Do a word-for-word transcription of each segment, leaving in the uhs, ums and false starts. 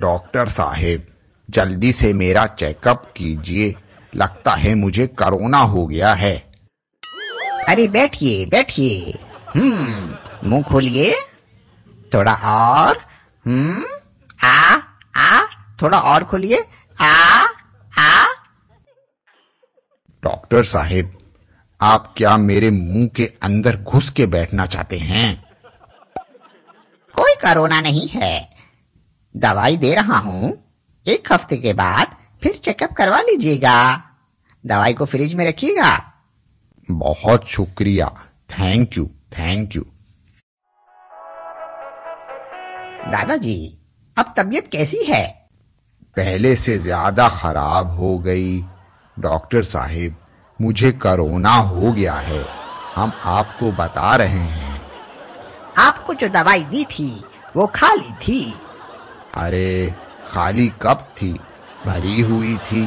Doctor साहब जल्दी से मेरा चेकअप कीजिए, लगता है मुझे कोरोना हो गया है। अरे बैठिए बैठिए, हम्म मुंह खोलिए थोड़ा और, हम्म आ आ थोड़ा और खोलिए, आ आ। डॉक्टर साहब आप क्या मेरे मुंह के अंदर घुस के बैठना चाहते हैं? कोई कोरोना नहीं है, दवाई दे रहा हूँ, एक हफ्ते के बाद फिर चेकअप करवा लीजिएगा। दवाई को फ्रिज में रखिएगा। बहुत शुक्रिया, थैंक यू थैंक यू। दादाजी अब तबीयत कैसी है? पहले से ज्यादा खराब हो गई डॉक्टर साहब, मुझे कोरोना हो गया है, हम आपको बता रहे हैं। आपको जो दवाई दी थी वो खाली थी? अरे खाली कब थी, भरी हुई थी।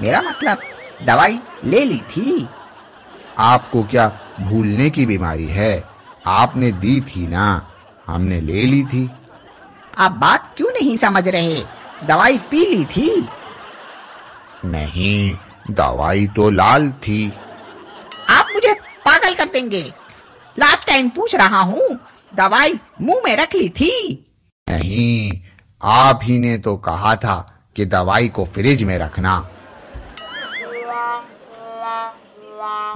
मेरा मतलब दवाई ले ली थी। आपको क्या भूलने की बीमारी है, आपने दी थी ना, हमने ले ली थी। आप बात क्यों नहीं समझ रहे, दवाई पी ली थी। नहीं, दवाई तो लाल थी। आप मुझे पागल कर देंगे, लास्ट टाइम पूछ रहा हूँ, दवाई मुंह में रख ली थी? नहीं, आप ही ने तो कहा था कि दवाई को फ्रिज में रखना।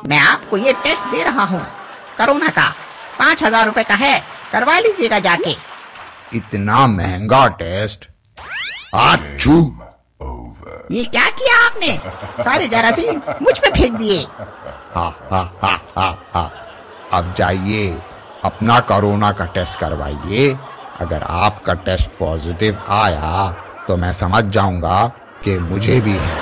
मैं आपको ये टेस्ट दे रहा हूँ कोरोना का, पाँच हजार रूपए का है, करवा लीजिएगा जाके। इतना महंगा टेस्ट, आच्छू ये क्या किया आपने, सारे जरासीम मुझ पे फेंक दिए। हा हा हा हा हा, अब जाइए अपना कोरोना का टेस्ट करवाइए। अगर आपका टेस्ट पॉजिटिव आया तो मैं समझ जाऊंगा कि मुझे भी है।